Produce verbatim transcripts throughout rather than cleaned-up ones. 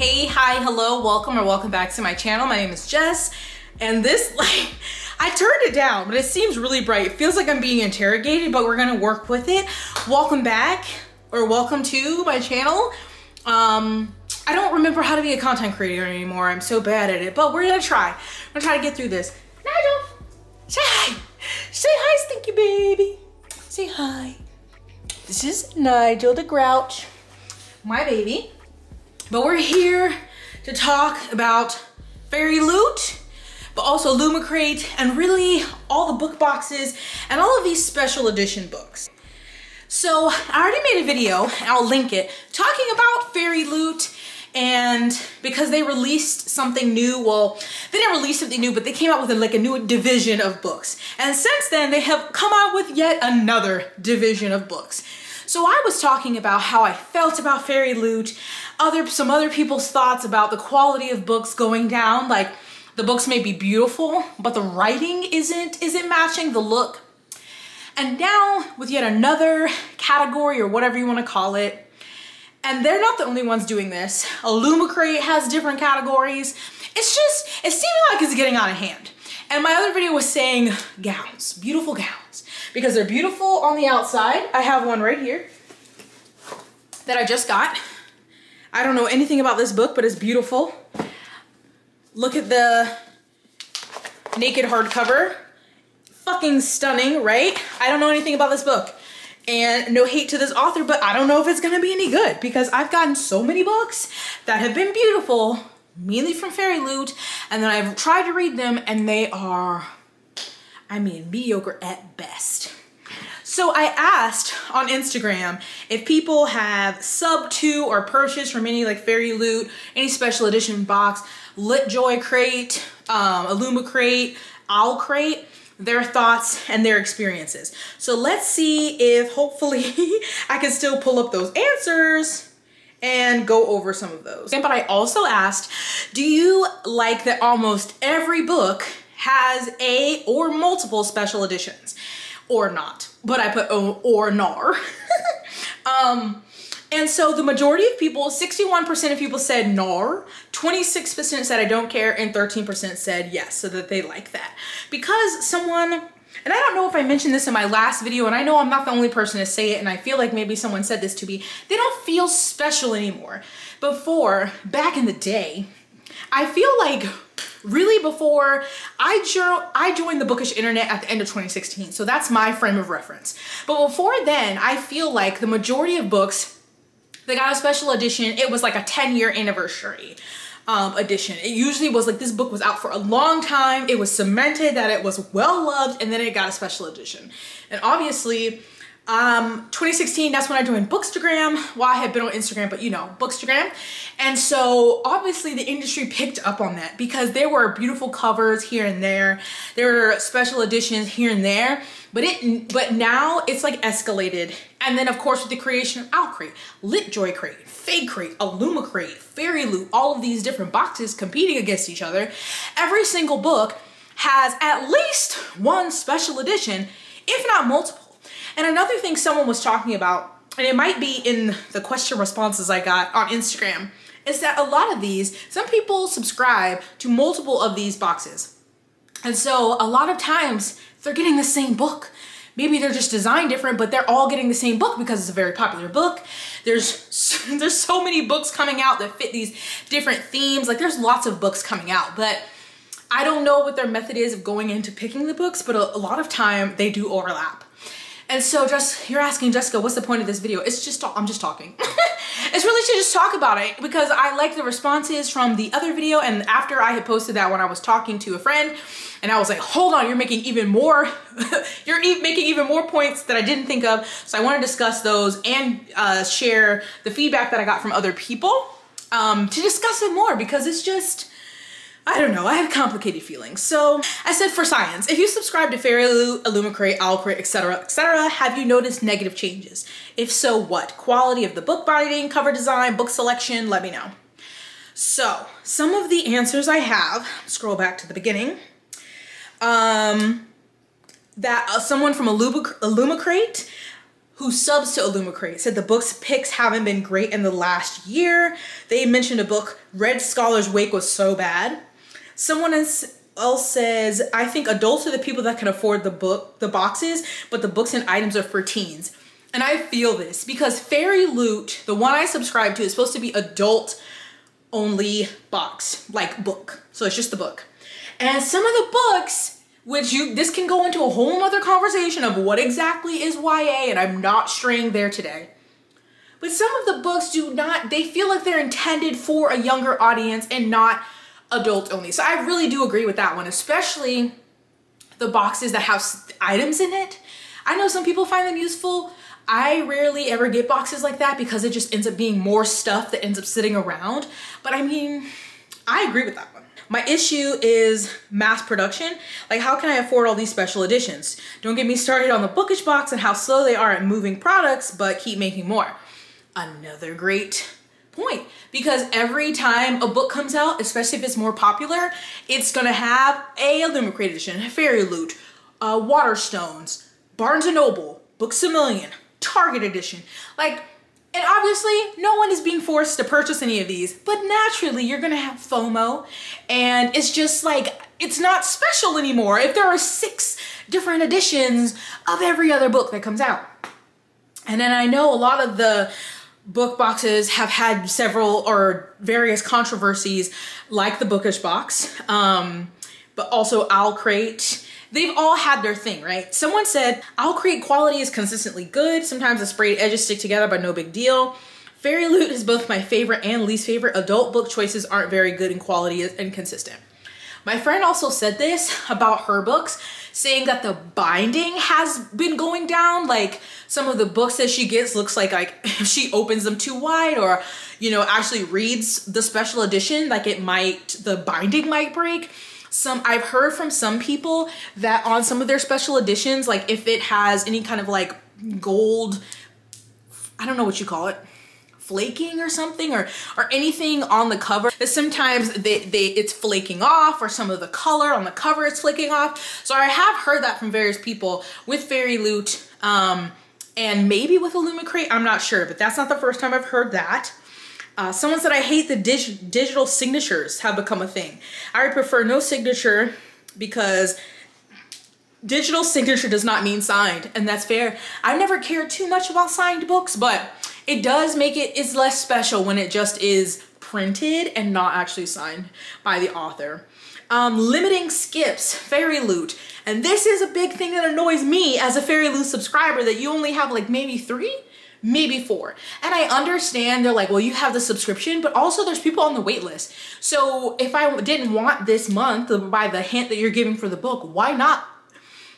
Hey, hi, hello, welcome or welcome back to my channel. My name is Jess, and this, like, I turned it down, but it seems really bright. It feels like I'm being interrogated, but we're gonna work with it. Welcome back, or welcome to my channel. Um, I don't remember how to be a content creator anymore. I'm so bad at it, but we're gonna try. I'm gonna try to get through this. Nigel, say hi. Say hi, stinky baby. Say hi. This is Nigel the Grouch, my baby. But we're here to talk about FairyLoot, but also Illumicrate, and really all the book boxes and all of these special edition books. So I already made a video, and I'll link it, talking about FairyLoot, and because they released something new, well, they didn't release something new, but they came out with a, like a new division of books. And since then, they have come out with yet another division of books. So I was talking about how I felt about FairyLoot, other, some other people's thoughts about the quality of books going down, like the books may be beautiful, but the writing isn't, isn't matching the look. And now with yet another category or whatever you want to call it, and they're not the only ones doing this. Illumicrate has different categories. It's just, it's seeming like it's getting out of hand. And my other video was saying gowns, beautiful gowns, because they're beautiful on the outside. I have one right here that I just got. I don't know anything about this book, but it's beautiful. Look at the naked hardcover. Fucking stunning, right? I don't know anything about this book. And no hate to this author, but I don't know if it's gonna be any good, because I've gotten so many books that have been beautiful, mainly from FairyLoot, and then I've tried to read them and they are, I mean, mediocre at best. So I asked on Instagram if people have sub to or purchased from any like FairyLoot, any special edition box, Litjoy Crate, um, Illumicrate, Owlcrate, their thoughts and their experiences. So let's see if hopefully I can still pull up those answers and go over some of those. But I also asked, do you like that almost every book has a or multiple special editions? Or not, but I put oh, or nar. um, and so the majority of people, sixty-one percent of people said nar, twenty-six percent said I don't care, and thirteen percent said yes, so that they like that. Because someone, and I don't know if I mentioned this in my last video, and I know I'm not the only person to say it, and I feel like maybe someone said this to me, they don't feel special anymore. Before, back in the day, I feel like really before, I, jo I joined the bookish internet at the end of twenty sixteen, so that's my frame of reference. But before then, I feel like the majority of books, they got a special edition, it was like a ten year anniversary um, edition. It usually was like this book was out for a long time, it was cemented that it was well loved, and then it got a special edition. And obviously, um, twenty sixteen, that's when I joined Bookstagram. Well, I had been on Instagram, but you know, Bookstagram. And so obviously the industry picked up on that because there were beautiful covers here and there. There were special editions here and there, but it, but now it's like escalated. And then of course with the creation of Owlcrate, Litjoy Crate, Fade Crate, Illumicrate, FairyLoot, all of these different boxes competing against each other. Every single book has at least one special edition, if not multiple. And another thing someone was talking about, and it might be in the question responses I got on Instagram, is that a lot of these, some people subscribe to multiple of these boxes. And so a lot of times they're getting the same book. Maybe they're just designed different, but they're all getting the same book because it's a very popular book. There's, there's so many books coming out that fit these different themes. Like there's lots of books coming out, but I don't know what their method is of going into picking the books, but a, a lot of time they do overlap. And so just, you're asking Jessica, what's the point of this video? It's just, I'm just talking. It's really to just talk about it because I like the responses from the other video. And after I had posted that one, I was talking to a friend and I was like, hold on, you're making even more, you're e making even more points that I didn't think of. So I want to discuss those and uh, share the feedback that I got from other people um, to discuss it more because it's just, I don't know, I have complicated feelings. So I said for science, if you subscribe to FairyLoot, Illumicrate, Owlcrate, et cetera, et cetera, have you noticed negative changes? If so, what? Quality of the book binding, cover design, book selection, let me know. So some of the answers I have, scroll back to the beginning, um, that uh, someone from Illumicrate who subs to Illumicrate, said the book's picks haven't been great in the last year. They mentioned a book, Red Scholar's Wake, was so bad. Someone else says, I think adults are the people that can afford the book, the boxes, but the books and items are for teens. And I feel this because FairyLoot, the one I subscribe to, is supposed to be adult only box, like book. So it's just the book. And some of the books, which you, this can go into a whole other conversation of what exactly is Y A, and I'm not straying there today. But some of the books do not, they feel like they're intended for a younger audience and not adult only. So I really do agree with that one, especially the boxes that have items in it. I know some people find them useful. I rarely ever get boxes like that because it just ends up being more stuff that ends up sitting around. But I mean, I agree with that one. My issue is mass production. Like, how can I afford all these special editions? Don't get me started on the bookish box and how slow they are at moving products, but keep making more. Another great point, because every time a book comes out, especially if it's more popular, it's gonna have a Illumicrate edition, FairyLoot, uh, Waterstones, Barnes and Noble, Books A Million, Target edition. Like, and obviously no one is being forced to purchase any of these, but naturally you're gonna have FOMO, and it's just like, it's not special anymore if there are six different editions of every other book that comes out. And then I know a lot of the book boxes have had several or various controversies, like the bookish box, um, but also Owlcrate. They've all had their thing, right? Someone said, Owlcrate quality is consistently good. Sometimes the sprayed edges stick together, but no big deal. FairyLoot is both my favorite and least favorite. Adult book choices aren't very good in quality and consistent. My friend also said this about her books, saying that the binding has been going down. Like, some of the books that she gets looks like, like if she opens them too wide or, you know, actually reads the special edition, like it might, the binding might break. Some, I've heard from some people that on some of their special editions, like if it has any kind of like gold, I don't know what you call it, flaking or something, or or anything on the cover, that sometimes they, they it's flaking off, or some of the color on the cover is flaking off. So I have heard that from various people with FairyLoot, um, and maybe with Illumicrate, I'm not sure, but that's not the first time I've heard that. Uh, someone said, I hate the dig digital signatures have become a thing. I would prefer no signature because digital signature does not mean signed, and that's fair. I've never cared too much about signed books, but it does make it, it's less special when it just is printed and not actually signed by the author. Um, limiting skips, FairyLoot. And this is a big thing that annoys me as a FairyLoot subscriber, that you only have like maybe three? Maybe four. And I understand they're like, well, you have the subscription, but also there's people on the wait list. So if I didn't want this month by the hint that you're giving for the book, why not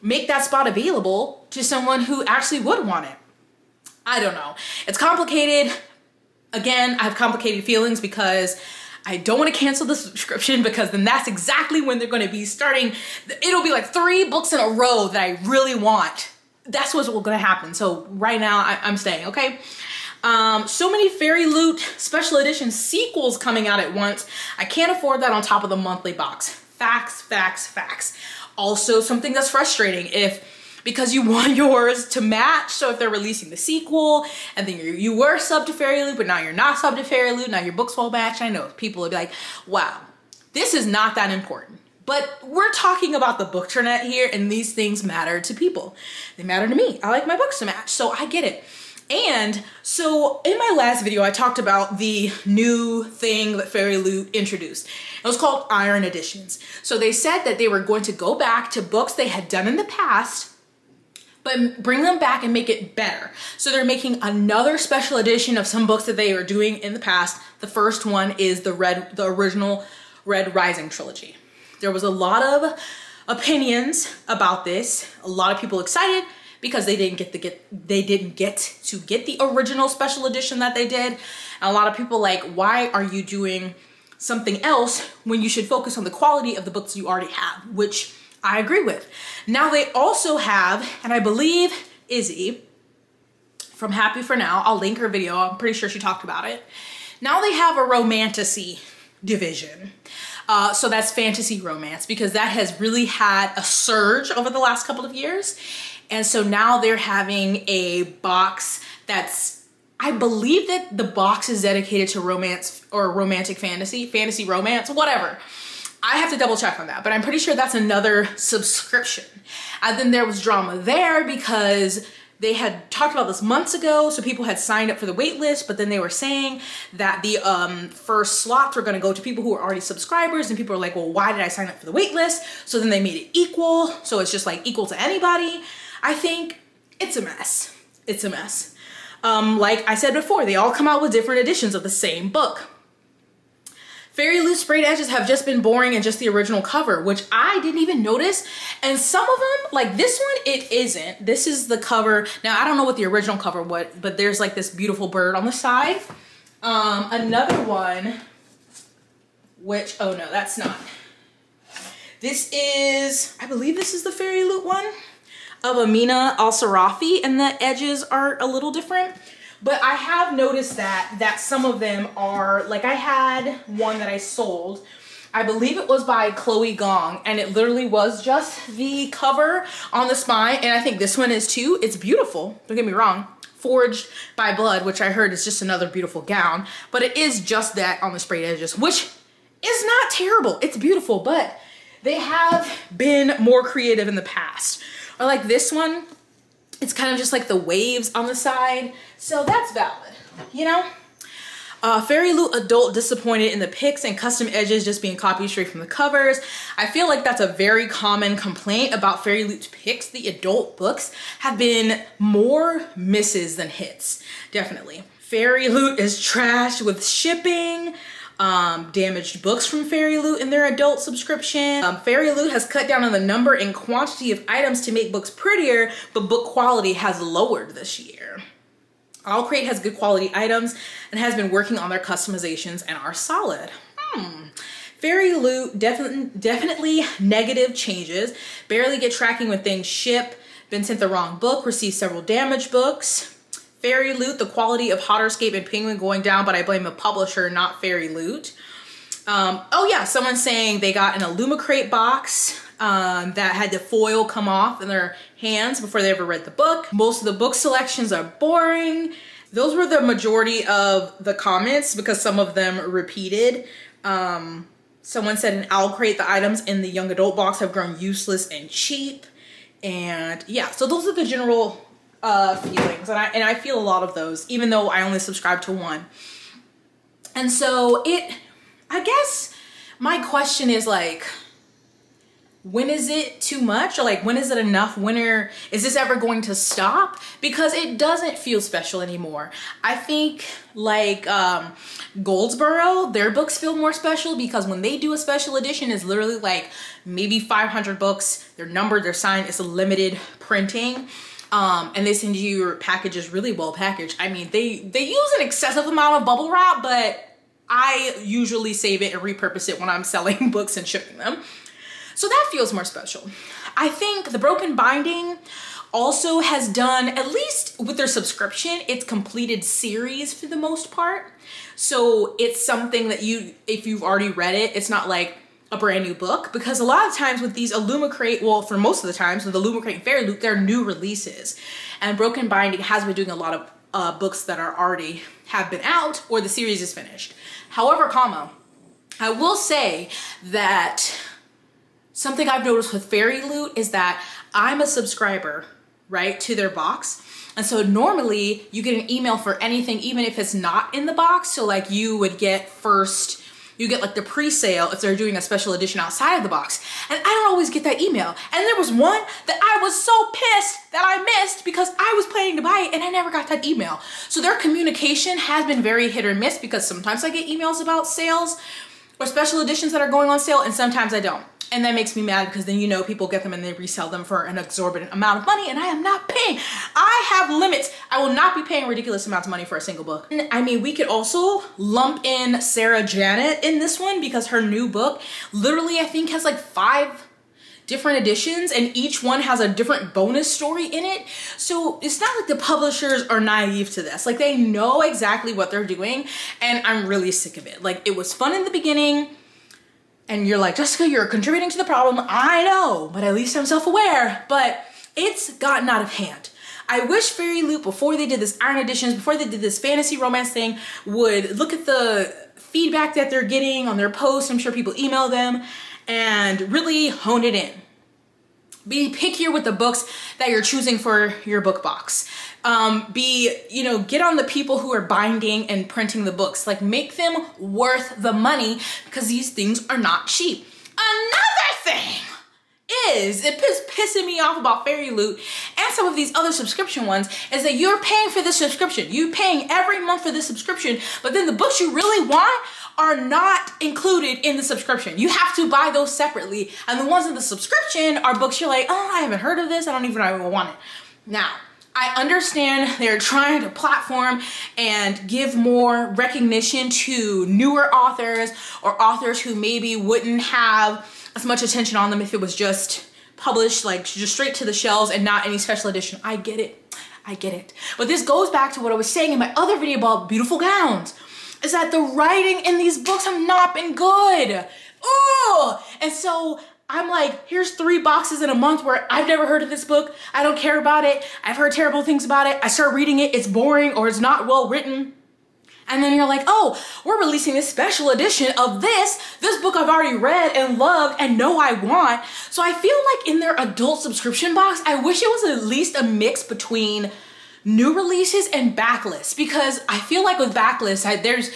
make that spot available to someone who actually would want it? I don't know. It's complicated. Again, I have complicated feelings because I don't want to cancel the subscription, because then that's exactly when they're going to be starting. It'll be like three books in a row that I really want. That's what's gonna happen. So right now I, I'm staying, okay? Um, so many FairyLoot special edition sequels coming out at once. I can't afford that on top of the monthly box. Facts, facts, facts. Also something that's frustrating, if, because you want yours to match, so if they're releasing the sequel and then you, you were sub to FairyLoot, but now you're not sub to FairyLoot, now your books won't match. I know people would be like, wow, this is not that important. But we're talking about the bookternet here, and these things matter to people. They matter to me. I like my books to match, so I get it. And so in my last video, I talked about the new thing that FairyLoot introduced. It was called Iron Editions. So they said that they were going to go back to books they had done in the past, but bring them back and make it better. So they're making another special edition of some books that they were doing in the past. The first one is the, Red, the original Red Rising trilogy. There was a lot of opinions about this. A lot of people excited because they didn't get the get they didn't get to get the original special edition that they did. And a lot of people like, why are you doing something else when you should focus on the quality of the books you already have, which I agree with. Now they also have, and I believe Izzy from Happy For Now, I'll link her video, I'm pretty sure she talked about it. Now they have a romantasy division. Uh, so that's fantasy romance, because that has really had a surge over the last couple of years. And so now they're having a box that's, I believe that the box is dedicated to romance or romantic fantasy, fantasy romance, whatever. I have to double check on that, but I'm pretty sure that's another subscription. And then there was drama there because they had talked about this months ago, so people had signed up for the wait list, but then they were saying that the um, first slots were gonna go to people who were already subscribers, and people were like, well, why did I sign up for the wait list? So then they made it equal, so it's just like equal to anybody. I think it's a mess, it's a mess. Um, like I said before, they all come out with different editions of the same book. FairyLoot sprayed edges have just been boring and just the original cover, which I didn't even notice. And some of them, like this one, it isn't. This is the cover. Now, I don't know what the original cover was, but there's like this beautiful bird on the side. Um, another one, which, oh no, that's not. This is, I believe this is the FairyLoot one of Amina Al Sarafi, and the edges are a little different. But I have noticed that that some of them are, like I had one that I sold, I believe it was by Chloe Gong, and it literally was just the cover on the spine, and I think this one is too. It's beautiful, don't get me wrong. Forged by Blood, which I heard is just another beautiful gown, but it is just that on the sprayed edges, which is not terrible. It's beautiful, but they have been more creative in the past. Or like this one, it's kind of just like the waves on the side. So that's valid, you know? Uh, FairyLoot adult disappointed in the pics and custom edges just being copied straight from the covers. I feel like that's a very common complaint about FairyLoot's pics. The adult books have been more misses than hits, definitely. FairyLoot is trash with shipping. Um, damaged books from FairyLoot in their adult subscription. Um, FairyLoot has cut down on the number and quantity of items to make books prettier, but book quality has lowered this year. Owlcrate has good quality items and has been working on their customizations and are solid. Hmm. FairyLoot definitely, definitely negative changes. Barely get tracking when things ship. Been sent the wrong book. Received several damaged books. FairyLoot, the quality of Hotterscape and Penguin going down, but I blame the publisher, not FairyLoot. Um, oh yeah, someone's saying they got an Illumicrate box um, that had the foil come off in their hands before they ever read the book. Most of the book selections are boring. Those were the majority of the comments because some of them repeated. Um, someone said in Owlcrate, the items in the young adult box have grown useless and cheap. And yeah, so those are the general Uh, feelings, and I and I feel a lot of those, even though I only subscribe to one. And so it, I guess my question is like, when is it too much? Or like, when is it enough? When are, is this ever going to stop? Because it doesn't feel special anymore. I think like um, Goldsboro, their books feel more special because when they do a special edition, it's literally like maybe five hundred books. They're numbered, they're signed, it's a limited printing. Um, and they send you your packages really well packaged. I mean, they, they use an excessive amount of bubble wrap, but I usually save it and repurpose it when I'm selling books and shipping them. So that feels more special. I think The Broken Binding also has done, at least with their subscription, it's completed series for the most part. So it's something that you, if you've already read it, it's not like a brand new book, because a lot of times with these Illumicrate, well, for most of the times with Illumicrate and FairyLoot, they're new releases, and Broken Binding has been doing a lot of uh, books that are already have been out or the series is finished. However, comma, I will say that something I've noticed with FairyLoot is that I'm a subscriber, right, to their box. And so normally you get an email for anything, even if it's not in the box. So like you would get first, you get like the pre-sale if they're doing a special edition outside of the box. And I don't always get that email. And there was one that I was so pissed that I missed because I was planning to buy it and I never got that email. So their communication has been very hit or miss because sometimes I get emails about sales or special editions that are going on sale and sometimes I don't. And that makes me mad because then, you know, people get them and they resell them for an exorbitant amount of money and I am not paying. I have limits. I will not be paying ridiculous amounts of money for a single book. And I mean, we could also lump in Sarah Janet in this one because her new book literally, I think, has like five different editions and each one has a different bonus story in it. So it's not like the publishers are naive to this. Like they know exactly what they're doing and I'm really sick of it. Like it was fun in the beginning. And you're like, Jessica, you're contributing to the problem. I know, but at least I'm self-aware. But It's gotten out of hand. I wish FairyLoot, before they did this Iron Editions, before they did this fantasy romance thing, would look at the feedback that they're getting on their posts. I'm sure people email them, and really hone it in. Be pickier with the books that you're choosing for your book box. Um, be, you know, get on the people who are binding and printing the books. Like, make them worth the money, because these things are not cheap. Another thing is, it is pissing me off about FairyLoot and some of these other subscription ones, is that you're paying for this subscription. You're paying every month for this subscription, but then the books you really want are not included in the subscription. You have to buy those separately. And the ones in the subscription are books you're like, oh, I haven't heard of this. I don't even know I want it. Now, I understand they're trying to platform and give more recognition to newer authors, or authors who maybe wouldn't have as much attention on them if it was just published, like just straight to the shelves and not any special edition. I get it, I get it. But this goes back to what I was saying in my other video about beautiful gowns, is that the writing in these books have not been good. Ooh! And so I'm like, here's three boxes in a month where I've never heard of this book. I don't care about it. I've heard terrible things about it. I start reading it. It's boring, or it's not well written. And then you're like, oh, we're releasing this special edition of this, this book I've already read and loved and know I want. So I feel like in their adult subscription box, I wish it was at least a mix between new releases and backlists, because I feel like with backlists, I, there's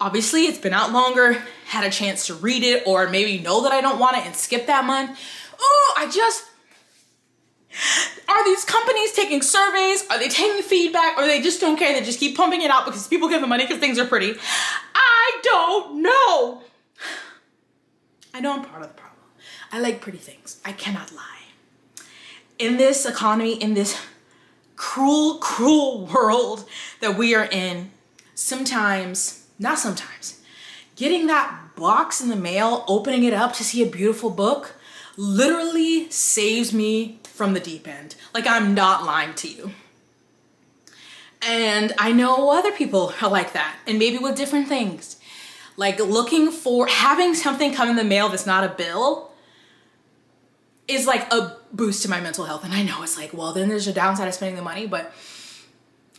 obviously it's been out longer, had a chance to read it, or maybe know that I don't want it and skip that month. Oh, I just, are these companies taking surveys? Are they taking feedback? Or they just don't care? They just keep pumping it out because people give them money because things are pretty. I don't know. I know I'm part of the problem. I like pretty things. I cannot lie. In this economy, in this cruel, cruel world that we are in, sometimes, not sometimes, getting that box in the mail, opening it up to see a beautiful book, literally saves me from the deep end. Like, I'm not lying to you. And I know other people are like that, and maybe with different things. Like, looking for, having something come in the mail that's not a bill is like a boost to my mental health. And I know it's like, well, then there's a downside of spending the money, but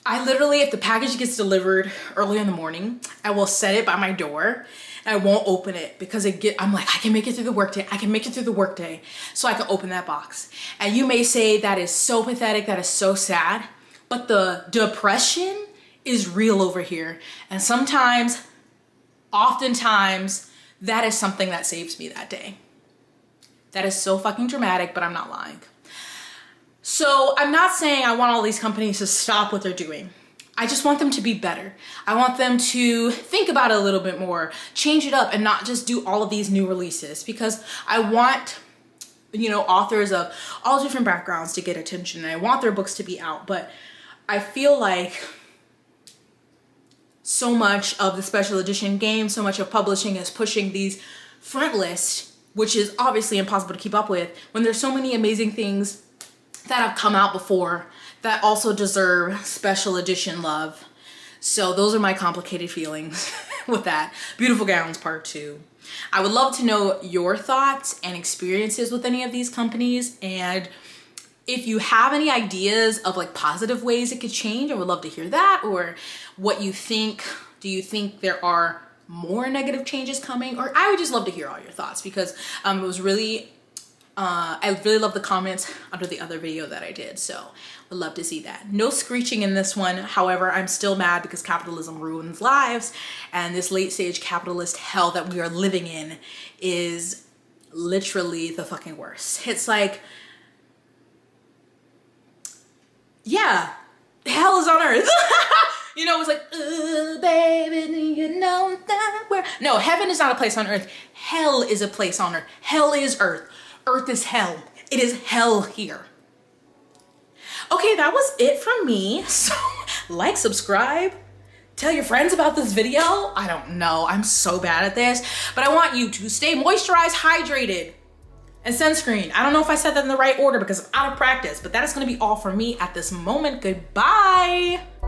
I literally, if the package gets delivered early in the morning, I will set it by my door and I won't open it, because it get, I'm like, I can make it through the workday. I can make it through the workday so I can open that box. And you may say that is so pathetic, that is so sad, but the depression is real over here. And sometimes, oftentimes, that is something that saves me that day. That is so fucking dramatic, but I'm not lying. So I'm not saying I want all these companies to stop what they're doing. I just want them to be better. I want them to think about it a little bit more, change it up, and not just do all of these new releases, because I want, you know, authors of all different backgrounds to get attention, and I want their books to be out. But I feel like so much of the special edition game, so much of publishing is pushing these front lists, which is obviously impossible to keep up with, when there's so many amazing things that have come out before that also deserve special edition love. So those are my complicated feelings with that. Beautiful Gowns Part Two. I would love to know your thoughts and experiences with any of these companies, and if you have any ideas of like positive ways it could change, I would love to hear that, or what you think. Do you think there are more negative changes coming? Or I would just love to hear all your thoughts, because um, it was really, uh, I really love the comments under the other video that I did. So would love to see that. No screeching in this one. However, I'm still mad because capitalism ruins lives, and this late stage capitalist hell that we are living in is literally the fucking worst. It's like, yeah, hell is on earth. You know, it was like, ooh, baby, you know that we're... No, heaven is not a place on earth. Hell is a place on earth. Hell is earth. Earth is hell. It is hell here. Okay, that was it from me. So, like, subscribe, tell your friends about this video. I don't know. I'm so bad at this. But I want you to stay moisturized, hydrated, and sunscreen. I don't know if I said that in the right order because I'm out of practice. But that is going to be all for me at this moment. Goodbye.